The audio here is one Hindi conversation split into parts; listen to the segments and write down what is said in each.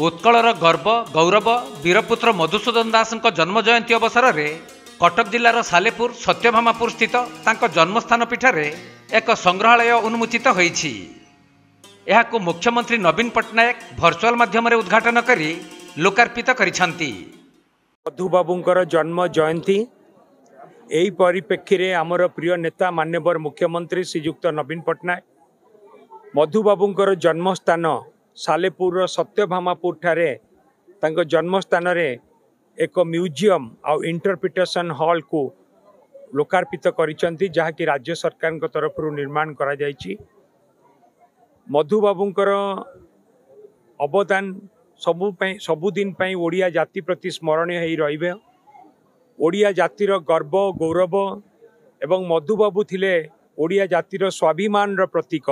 उत्कलर गर्व गौरव वीरपुत्र मधुसूदन दास जन्म जयंती अवसर में कटक जिलार सालेपुर सत्यभामापुर स्थित जन्मस्थान पीठर एक संग्रहालय उन्मोचित होईछि। यहाकु मुख्यमंत्री नवीन पट्टनायक भर्चुआल माध्यम रे उद्घाटन करी लोकार्पित करिछन्ति। मधुबाबूंकर जन्म जयंती एही परिप्रेक्षी रे आमर प्रिय नेता माननीय मुख्यमंत्री श्रीजुक्त नवीन पट्टनायक मधुबाबूंकर जन्मस्थान सालेपुर सत्यभामापुर ठारे तांको जन्मस्थान रे एक म्यूजियम आउ इंटरप्रिटेशन हॉल को लोकार्पित करिसंती, जहाँकि राज्य सरकार तरफ निर्माण करा जायछि। मधुबाबूंकर अवदान सबुदिन ओडिया जाति प्रति स्मरणीय होई रहिबे। ओडिया जातिर गर्व गौरव एवं मधुबाबू थिले ओडिया जातिर स्वाभिमान रो प्रतीक।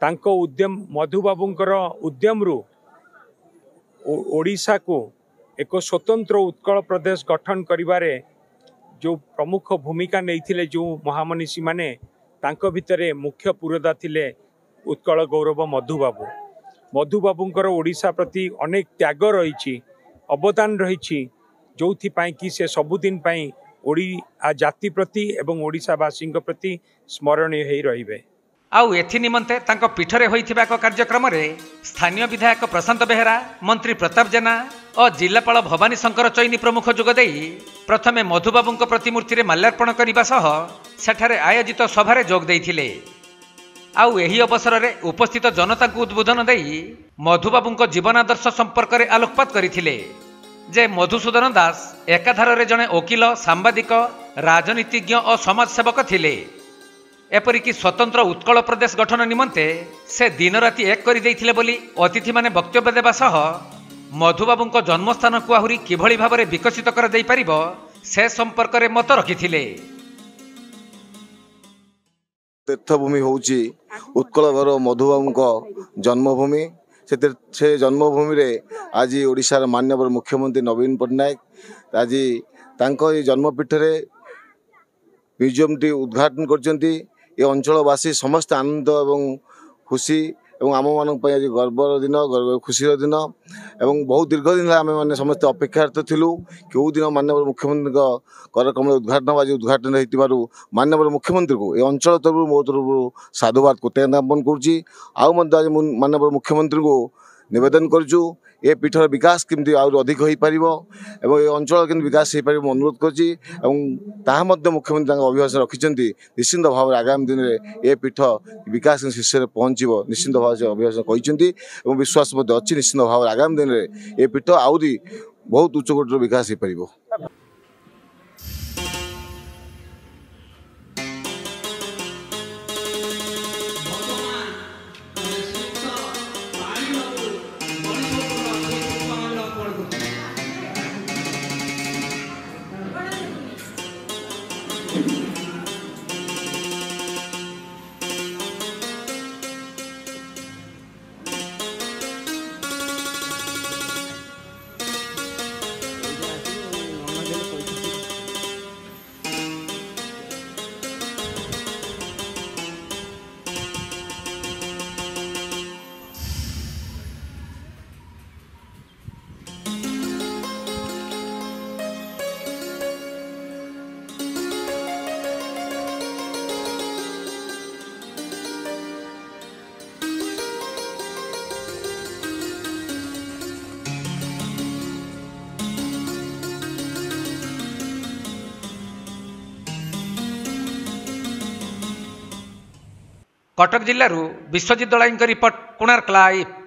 तांको उद्यम मधुबाबूंकर उद्यम रु ओडिसा को एक स्वतंत्र उत्कल प्रदेश गठन करिबारे जो प्रमुख भूमिका नहीं जो महामनीषी माने तांको भितरे मुख्य पुरोधा थिले उत्कल गौरव मधुबाबू। मधुबाबूंकर ओडिशा प्रति अनेक त्याग रही अवदान रही जो कि से सबुदिन ओडिया जाति प्रति एवं ओडिशावासी प्रति स्मरणीय होई रहिबे। आउ एथि निमंते तांको पीठरे होईथिबा एको कार्यक्रम रे स्थानीय विधायक प्रशांत बेहरा, मंत्री प्रताप जेना और जिलापाल भवानी शंकर चयनी प्रमुख जोगदे प्रथमे मधुबाबूंक प्रतिमूर्ति रे माल्यार्पण करिबा सह सेठारे आयोजित सभारे जोग दैथिले। आउ एही अवसर रे उपस्थित जनता को उद्बोधन देई मधुबाबूंक जीवन आदर्श संपर्क रे आलोकपात करिथिले जे मधुसूदन दास एकाधार रे जने वकील, सांबादिक, राजनीतिज्ञ और समाजसेवक थिले। एपरिकी स्वतंत्र उत्कल प्रदेश गठन निमंते से दिन राति एक करी देइथिले बोली अतिथि माने वक्तव्य देबा सह मधुबाबूंक जन्मस्थान को आहुरी किभली भाबरे विकसित कर देई परिबो से संपर्क रे मत रखिथिले। तीर्थभूमि होउची उत्कलर मधुबाबूंक जन्मभूमि। से जन्मभूमि रे आज ओडिशार माननीय मुख्यमंत्री नवीन पट्टनायक आज तांको जन्मपीठ रे म्यूजियम टी उद्घाटन करचंती। ये अंचलवासी समस्त आनंद एवं खुशी एवं आम मान गर्वर दिन खुशीर दिन एवं बहुत दीर्घ दिन आम मैंने समस्त अपेक्षारत थिलु क्यों दिन माननीय मुख्यमंत्री कार्यक्रम उद्घाटन आज उद्घाटन होती माननीय मुख्यमंत्री को ये अंचल तरफ मो तरफ साधुवाद कृतज्ञापन करुच्ची। आज माननीय मुख्यमंत्री को निवेदन करुचु ये पीठर विकास केमती अधिक हो पार ए अंचल के विकास हो पार अनुरोध कर मुख्यमंत्री अभिभाषण रखिंट। निश्चिंत भाव आगामी दिन में ये पीठ विकास शीर्ष में पहुँचव निश्चिंत भाव से अभिभाषण कहते विश्वास अच्छी। निश्चिंत भाव आगामी दिन में ये पीठ आहुरी बहुत उच्चकोटर विकास हो पार। कटक जिल्लारू विश्वजीत दलाईं रिपोर्ट कोणार्क लाइव।